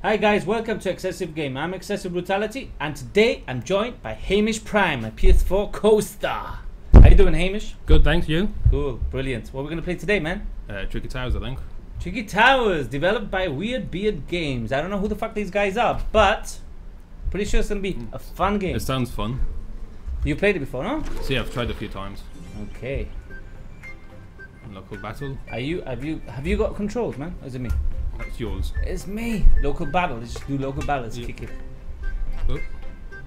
Hi guys, welcome to XSV Gamer. I'm XSV Brutality, and today I'm joined by Hamish Prime, my PS4 co-star. How you doing, Hamish? Good, thanks. You? Cool, brilliant. What are we gonna play today, man? Tricky Towers, I think. Tricky Towers, developed by Weird Beard Games. I don't know who the fuck these guys are, but pretty sure it's gonna be a fun game. It sounds fun. You played it before, no? See, I've tried it a few times. Okay. Local battle. Have you got controls, man? Or is it me? That's yours. It's me. Local battle. Let's just do local battle. Let's kick it. Oh,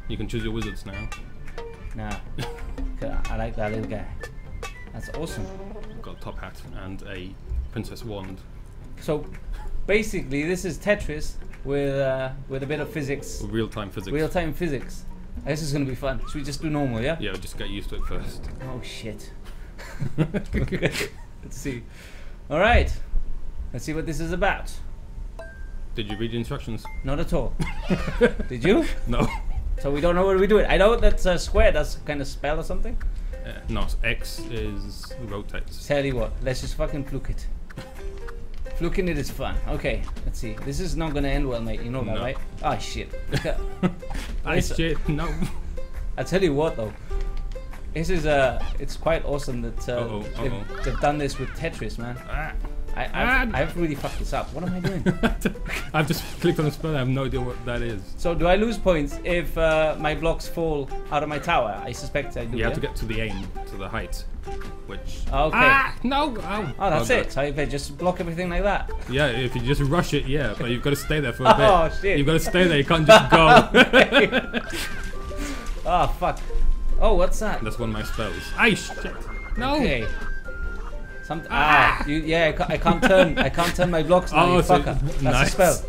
you can choose your wizards now. Nah. I like that little guy. That's awesome. I've got a top hat and a princess wand. So, basically, this is Tetris with a bit of physics. Real-time physics. Real-time physics. This is gonna be fun. Should we just do normal, yeah? Yeah, we'll just get used to it first. Oh shit. Let's see. All right. Let's see what this is about. Did you read the instructions? Not at all. Did you? No. So we don't know what we're doing. I know that's a square. That's kind of spell or something. No, X is rotates. Tell you what, let's just fucking fluke it. Fluking it is fun. Okay, let's see. This is not gonna end well, mate. You know that, right? Ah, shit. No. I tell you what, though. This is it's quite awesome that they've done this with Tetris, man. Ah. I've really fucked this up. What am I doing? I've just clicked on a spell. I have no idea what that is. So do I lose points if my blocks fall out of my tower? I suspect I do. You have to get to the aim, to the height, which... Okay. Ah, no! Oh, that's it. So if I just block everything like that? Yeah, if you just rush it, yeah. But you've got to stay there for a bit. Oh, shit. You've got to stay there. You can't just go. Oh, fuck. Oh, what's that? That's one of my spells. I shit. No! Okay. I can't turn. I can't turn my blocks now. You fucker. That's a spell.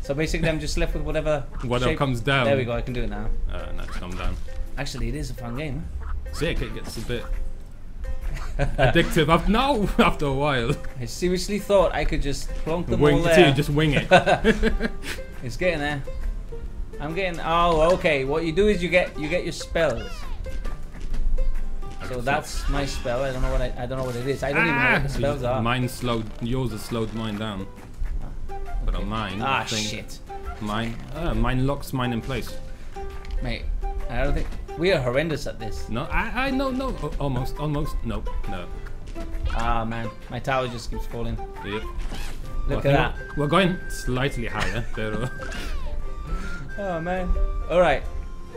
So basically, I'm just left with whatever shape comes down. There we go. I can do it now. That's come down. Actually, it is a fun game. Huh? Sick. It gets a bit addictive. After a while. I seriously thought I could just plonk them all there. Just wing it. It's getting there. I'm getting. Oh, okay. What you do is you get your spells. So that's my spell. I don't know what I don't know what it is. I don't even know what the spells are. Mine slowed. Yours has slowed mine down. Okay. But on mine. Ah shit. Mine locks mine in place. Mate, I don't think we are horrendous at this. No, no. Almost. No. Ah man, my tower just keeps falling. Yep. Look at that. We're going slightly higher. Pero... Oh man. All right.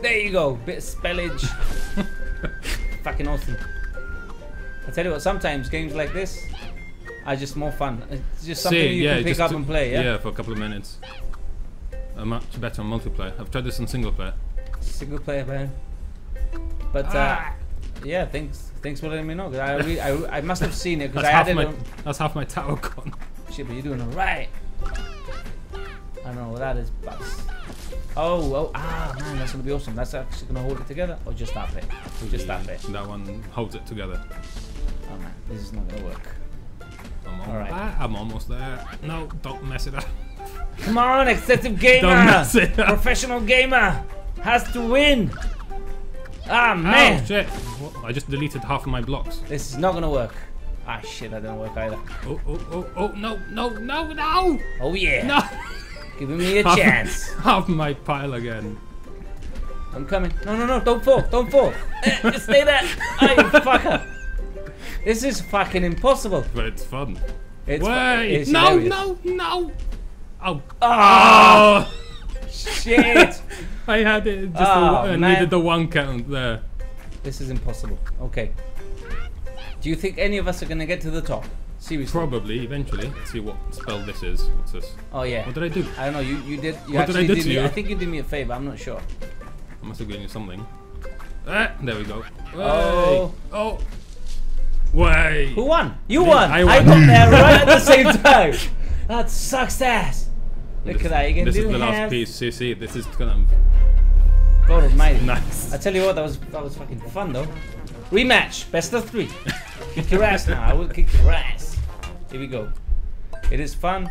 There you go. Bit of spellage. Fucking awesome. I tell you what, sometimes games like this are just more fun. It's just something you can pick up and play, yeah? Yeah, for a couple of minutes. I'm much better on multiplayer. I've tried this on single player. Single player, man. But, yeah, thanks for letting me know. I must have seen it, because I had it on... That's half my tower gone. Shit, but you're doing alright. I don't know what that is, but... man, that's gonna be awesome. That's actually gonna hold it together, or just that bit? Just that bit. That one holds it together. Oh man, this is not gonna work. I'm almost there. No, don't mess it up. Come on, excessive gamer! Don't mess it up. Professional gamer has to win! Ah man! Oh shit! I just deleted half of my blocks. This is not gonna work. Ah shit, that didn't work either. No! Oh yeah! No! Giving me a chance. Half my pile again. I'm coming. No, don't fall. Just stay there. Oh, you fucker. This is fucking impossible. But it's fun. It's no. Oh. Shit. I had it. I needed the one count there. This is impossible. Okay. Do you think any of us are going to get to the top? Seriously. Probably, eventually. Let's see what spell this is. What's this? Oh yeah. What did I do? I don't know, I think you did me a favour, I'm not sure. I must have given you something. There we go. Oh. Oh. Wait. Who won? You won! I won! I got there right at the same time! That sucks ass! Look at that, you can do this. This is the last piece, CC. This is gonna... God almighty. Nice. I tell you what, that was fucking fun though. Rematch! Best of 3. Kick your ass now, I will kick your ass. Here we go. It is fun.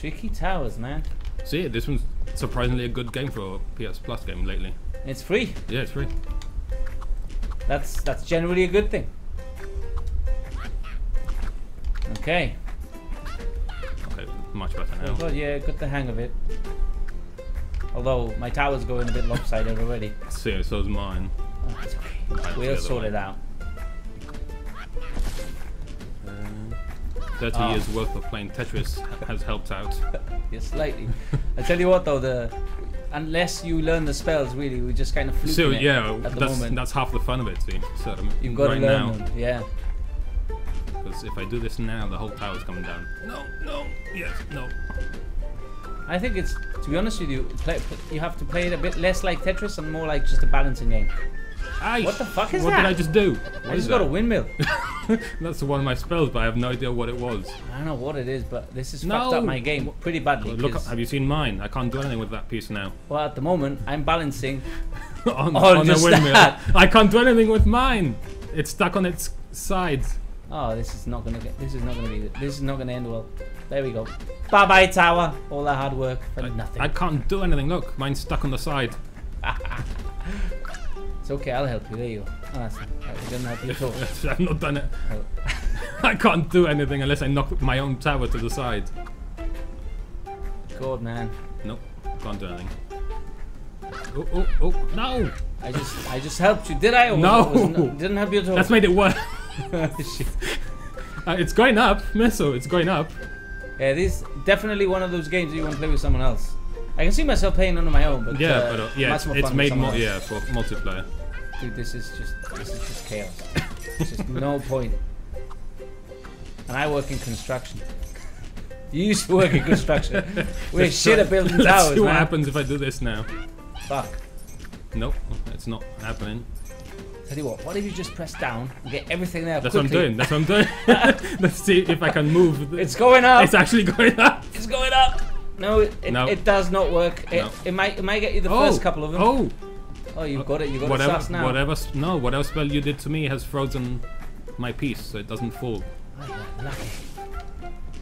Tricky Towers, man. See, this one's surprisingly a good game for a PS Plus game lately. It's free. Yeah, it's free. That's generally a good thing. Okay. much better now. Good, yeah, got the hang of it. Although my tower's going a bit lopsided already. Seriously, so is mine. Oh, that's okay. We'll sort it out. 30 years worth of playing Tetris has helped out. Yes, slightly. I tell you what though, unless you learn the spells, really, we just kind of fluke it at the moment. That's half the fun of it, see. So, you've got to learn them, yeah. Because if I do this now, the whole tower's coming down. No, no, yes, no. I think it's, to be honest with you, you have to play it a bit less like Tetris and more like just a balancing game. What the fuck is that? What did I just do? I just got a windmill. That's one of my spells, but I have no idea what it was. I don't know what it is, but this has fucked up my game pretty badly. Look, have you seen mine? I can't do anything with that piece now. Well, at the moment, I'm balancing on the windmill. I can't do anything with mine. It's stuck on its sides. Oh, this is not gonna get. This is not gonna end well. There we go. Bye bye tower. All that hard work for nothing. I can't do anything. Look, mine's stuck on the side. Okay, I'll help you. There you go. Oh, I didn't help you at all. I've not done it. Oh. I can't do anything unless I knock my own tower to the side. God, man. Nope, can't do anything. Oh, oh, oh! No! I just helped you. Did I? Or didn't help you at all. That's made it worse. Shit. It's going up, Meso. It's going up. Yeah, this is definitely one of those games you want to play with someone else. I can see myself playing on my own, but it's made more for multiplayer. Dude, this is just chaos. It's just no point. And I work in construction. You used to work in construction. We're shit at building towers. Let's see what happens if I do this now. Fuck. Nope, it's not happening. Tell you what if you just press down and get everything there quickly? That's what I'm doing, Let's see if I can move. It's going up! It's actually going up! It's going up! No, it does not work. It might get you the first couple of them. Oh, you've got it. You've got whatever, now. Whatever spell you did to me has frozen my piece, so it doesn't fall. Oh, you're lucky.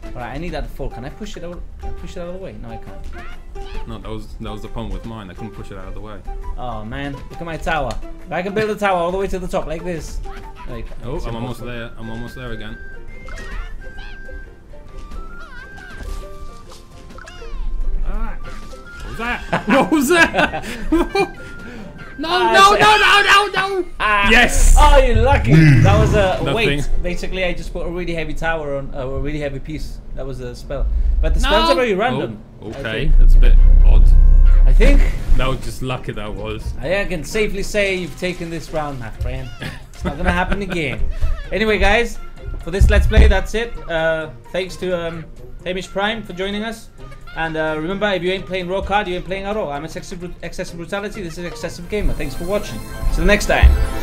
All right, I need that to fall. Can I push it out? Push it out of the way? No, I can't. No, that was the problem with mine. I couldn't push it out of the way. Oh man, look at my tower. If I can build a tower all the way to the top like this. Like, oh, I'm almost there. I'm almost there again. What was that? What was that? No, no, no! Yes! Oh, you're lucky! That was a weight. Basically, I just put a really heavy tower on a really heavy piece. That was a spell. But the spells are very random. Oh, okay, that's a bit odd. I think. That was just lucky, that was. I think I can safely say you've taken this round, my friend. It's not gonna happen again. Anyway, guys, for this Let's Play, that's it. Thanks to Hamish Prime for joining us. And remember, if you ain't playing raw card, you ain't playing at all. I'm XSV Brutality, this is XSV Gamer. Thanks for watching. Till next time.